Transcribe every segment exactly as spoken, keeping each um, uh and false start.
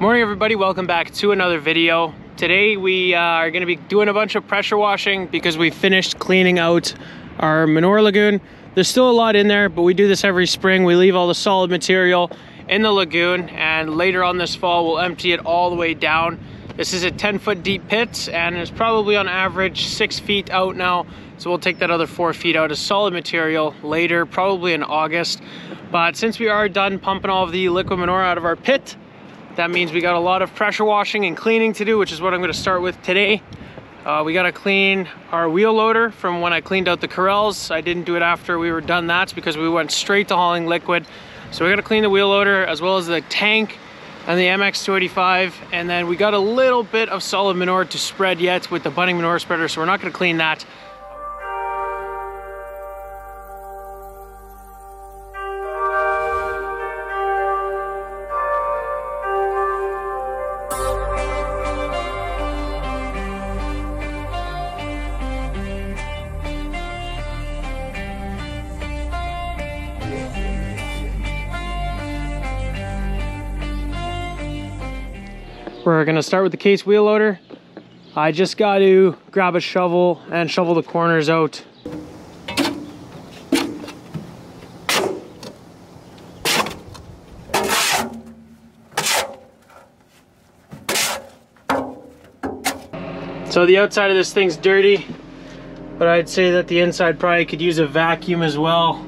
Morning everybody, welcome back to another video. Today we uh, are going to be doing a bunch of pressure washing because we finished cleaning out our manure lagoon. There's still a lot in there, but we do this every spring. We leave all the solid material in the lagoon and later on this fall we'll empty it all the way down. This is a ten foot deep pit and it's probably on average six feet out now. So we'll take that other four feet out as solid material later, probably in August. But since we are done pumping all of the liquid manure out of our pit, that means we got a lot of pressure washing and cleaning to do, which is what I'm going to start with today. Uh, we got to clean our wheel loader from when I cleaned out the corrals. I didn't do it after we were done. That's because we went straight to hauling liquid. So we got to clean the wheel loader as well as the tank and the M X two eighty-five. And then we got a little bit of solid manure to spread yet with the budding manure spreader. So we're not going to clean that. We're gonna start with the case wheel loader. I just got to grab a shovel and shovel the corners out. So the outside of this thing's dirty, but I'd say that the inside probably could use a vacuum as well.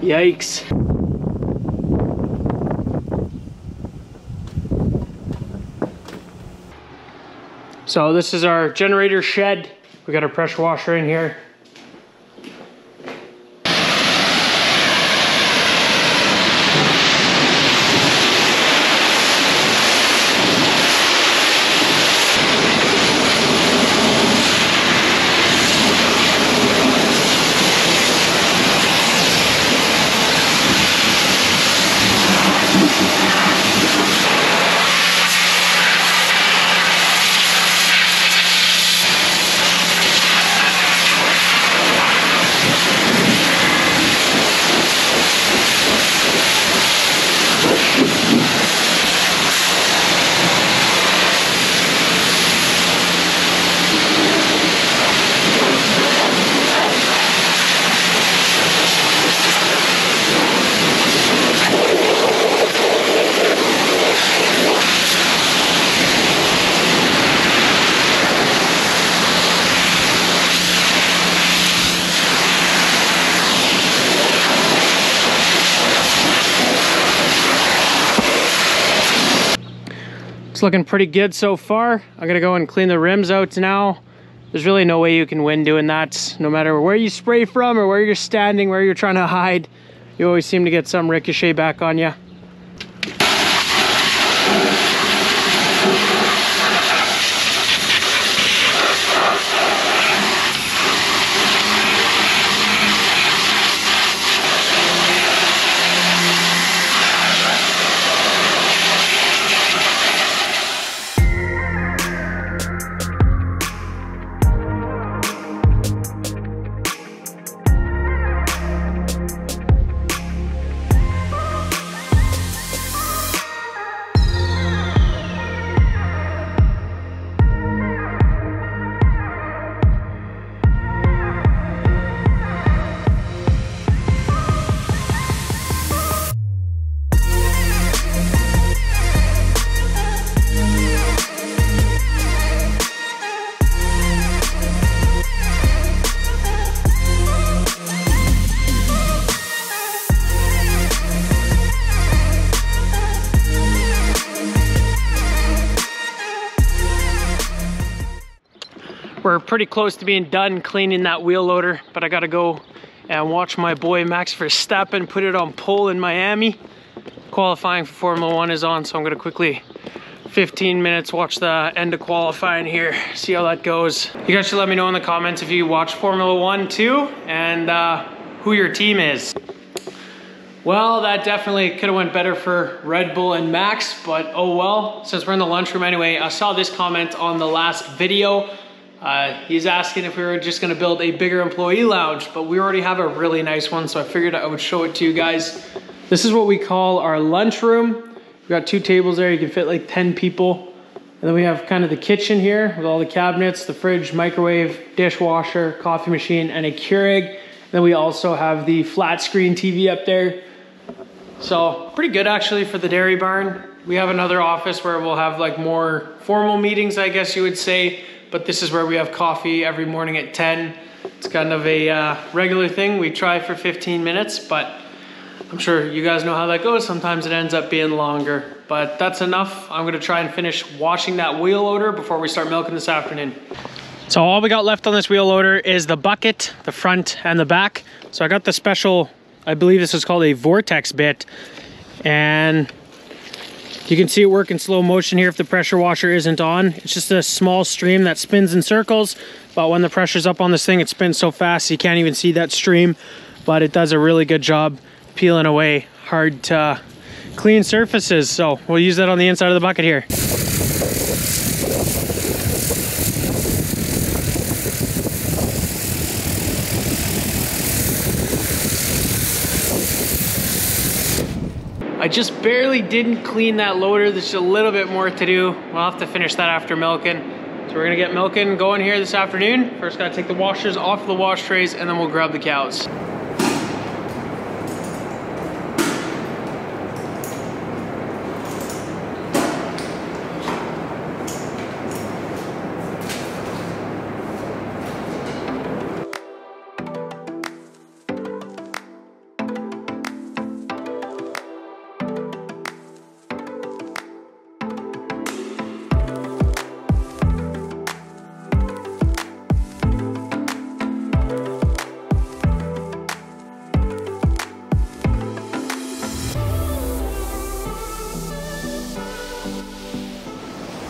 Yikes. So this is our generator shed. We got our pressure washer in here. It's looking pretty good so far. I'm gonna go and clean the rims out now. There's really no way you can win doing that. No matter where you spray from or where you're standing, where you're trying to hide, you always seem to get some ricochet back on you. We're pretty close to being done cleaning that wheel loader, but I gotta go and watch my boy Max Verstappen put it on pole in Miami. Qualifying for Formula One is on, so I'm gonna quickly, fifteen minutes, watch the end of qualifying here, see how that goes. You guys should let me know in the comments if you watch Formula One too, and uh, who your team is. Well, that definitely could have went better for Red Bull and Max, but oh well. Since we're in the lunchroom anyway, I saw this comment on the last video. Uh, he's asking if we were just gonna build a bigger employee lounge, but we already have a really nice one, so I figured I would show it to you guys. This is what we call our lunchroom. We got two tables there. You can fit like ten people. And then we have kind of the kitchen here with all the cabinets, the fridge, microwave, dishwasher, coffee machine, and a Keurig. And then we also have the flat screen T V up there. So pretty good actually for the dairy barn. We have another office where we'll have like more formal meetings, I guess you would say, but this is where we have coffee every morning at ten. It's kind of a uh, regular thing. We try for fifteen minutes, but I'm sure you guys know how that goes. Sometimes it ends up being longer, but that's enough. I'm gonna try and finish washing that wheel loader before we start milking this afternoon. So all we got left on this wheel loader is the bucket, the front and the back. So I got the special, I believe this is called a vortex bit. And you can see it work in slow motion here if the pressure washer isn't on. It's just a small stream that spins in circles, but when the pressure's up on this thing, it spins so fast you can't even see that stream, but it does a really good job peeling away hard to uh, clean surfaces. So we'll use that on the inside of the bucket here. I just barely didn't clean that loader. There's just a little bit more to do. We'll have to finish that after milking. So we're gonna get milking going here this afternoon. First gotta take the washers off the wash trays and then we'll grab the cows.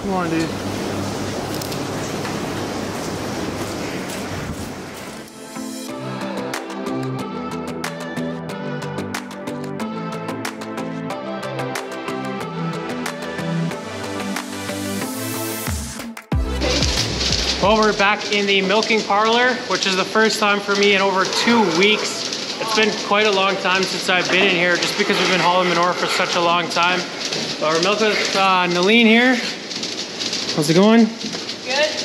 Come on, dude. Well, we're back in the milking parlor, which is the first time for me in over two weeks. It's been quite a long time since I've been in here just because we've been hauling manure for such a long time. But we're milking with uh, Nalene here. How's it going? Good.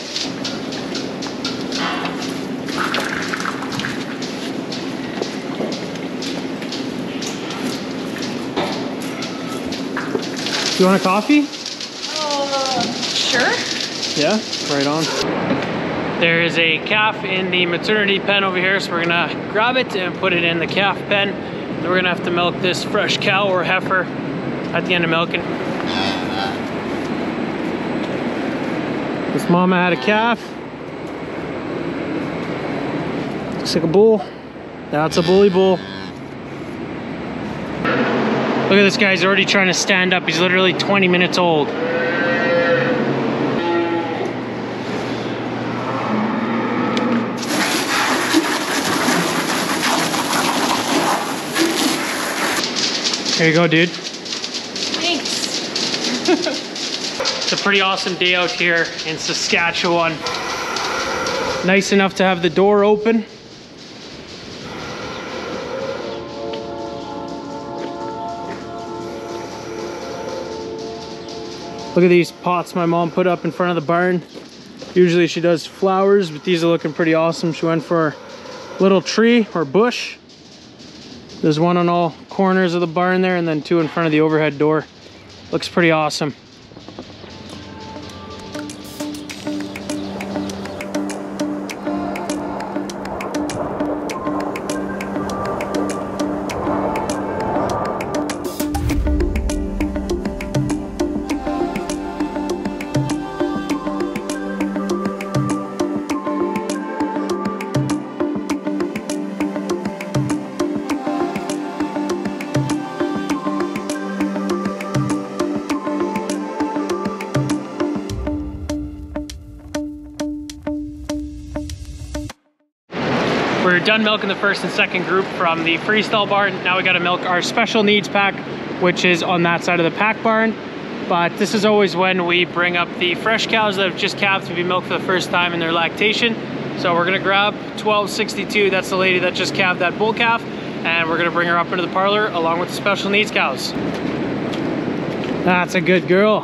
You want a coffee? Uh, sure. Yeah, right on. There is a calf in the maternity pen over here, so we're gonna grab it and put it in the calf pen. Then we're gonna have to milk this fresh cow or heifer at the end of milking. This mama had a calf. Looks like a bull. That's a bully bull. Look at this guy, he's already trying to stand up. He's literally twenty minutes old. Here you go, dude. Thanks. It's a pretty awesome day out here in Saskatchewan. Nice enough to have the door open. Look at these pots my mom put up in front of the barn. Usually she does flowers, but these are looking pretty awesome. She went for a little tree or bush. There's one on all corners of the barn there and then two in front of the overhead door. Looks pretty awesome. We're done milking the first and second group from the freestall barn. Now we gotta milk our special needs pack, which is on that side of the pack barn. But this is always when we bring up the fresh cows that have just calved to be milked for the first time in their lactation. So we're gonna grab twelve sixty-two, that's the lady that just calved that bull calf, and we're gonna bring her up into the parlor along with the special needs cows. That's a good girl.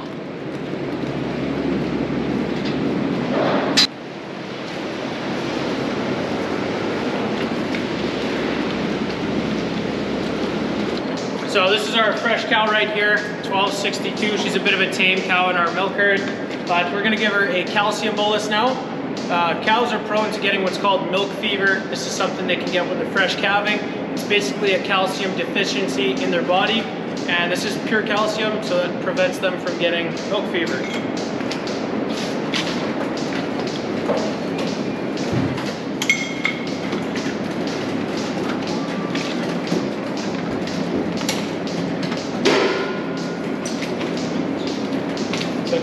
So this is our fresh cow right here, twelve sixty-two. She's a bit of a tame cow in our milk herd, but we're gonna give her a calcium bolus now. Uh, cows are prone to getting what's called milk fever. This is something they can get with the fresh calving. It's basically a calcium deficiency in their body, and this is pure calcium, so it prevents them from getting milk fever.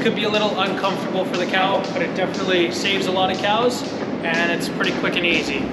Could be a little uncomfortable for the cow, but it definitely saves a lot of cows, and it's pretty quick and easy.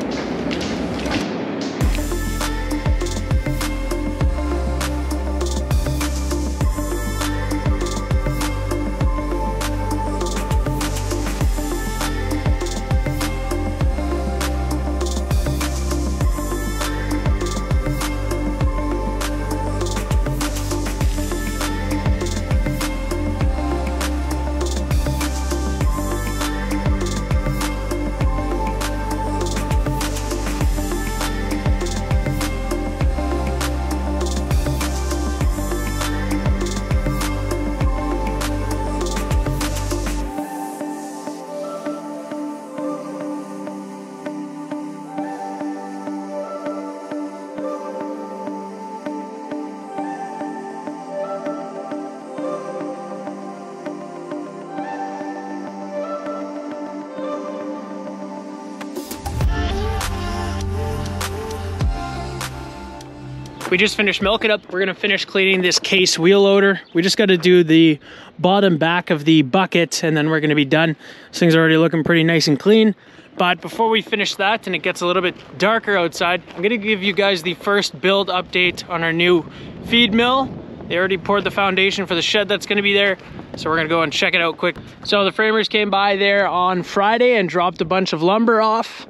We just finished milking up. We're gonna finish cleaning this case wheel loader. We just gotta do the bottom back of the bucket and then we're gonna be done. This thing's already looking pretty nice and clean. But before we finish that, and it gets a little bit darker outside, I'm gonna give you guys the first build update on our new feed mill. They already poured the foundation for the shed that's gonna be there. So we're gonna go and check it out quick. So the framers came by there on Friday and dropped a bunch of lumber off.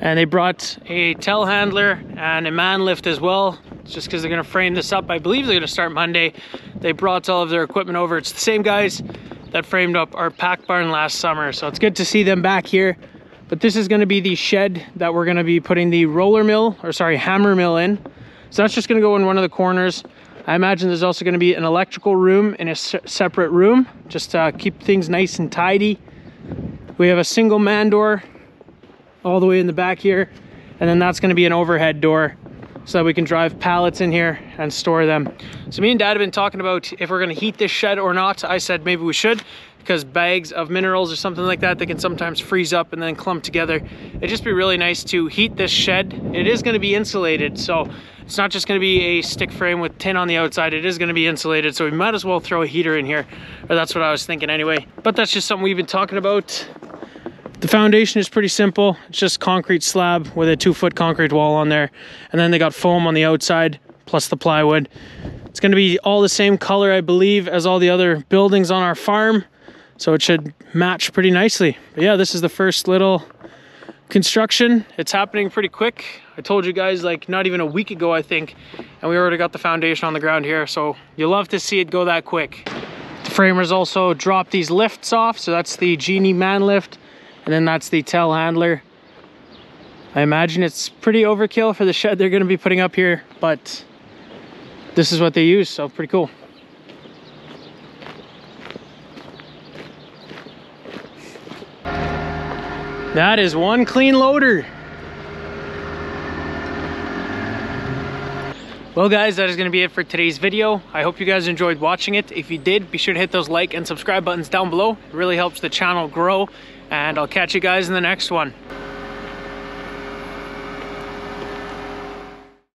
And they brought a telehandler and a man lift as well, just because they're going to frame this up. I believe they're going to start Monday. They brought all of their equipment over. It's the same guys that framed up our pack barn last summer. So it's good to see them back here. But this is going to be the shed that we're going to be putting the roller mill, or sorry, hammer mill in. So that's just going to go in one of the corners. I imagine there's also going to be an electrical room in a separate room, just to keep things nice and tidy. We have a single man door all the way in the back here, and then that's going to be an overhead door so that we can drive pallets in here and store them. So me and Dad have been talking about if we're going to heat this shed or not. I said maybe we should, because bags of minerals or something like that, they can sometimes freeze up and then clump together. It'd just be really nice to heat this shed. It is going to be insulated, so it's not just going to be a stick frame with tin on the outside. It is going to be insulated, so we might as well throw a heater in here, or that's what I was thinking anyway. But that's just something we've been talking about. The foundation is pretty simple. It's just concrete slab with a two foot concrete wall on there. And then they got foam on the outside, plus the plywood. It's gonna be all the same color, I believe, as all the other buildings on our farm. So it should match pretty nicely. But yeah, this is the first little construction. It's happening pretty quick. I told you guys like not even a week ago, I think, and we already got the foundation on the ground here. So you'll love to see it go that quick. The framers also dropped these lifts off. So that's the Genie man lift. And then that's the telehandler. I imagine it's pretty overkill for the shed they're going to be putting up here, but this is what they use, so pretty cool. That is one clean loader. Well guys, that is going to be it for today's video. I hope you guys enjoyed watching it. If you did, be sure to hit those like and subscribe buttons down below. It really helps the channel grow, and I'll catch you guys in the next one.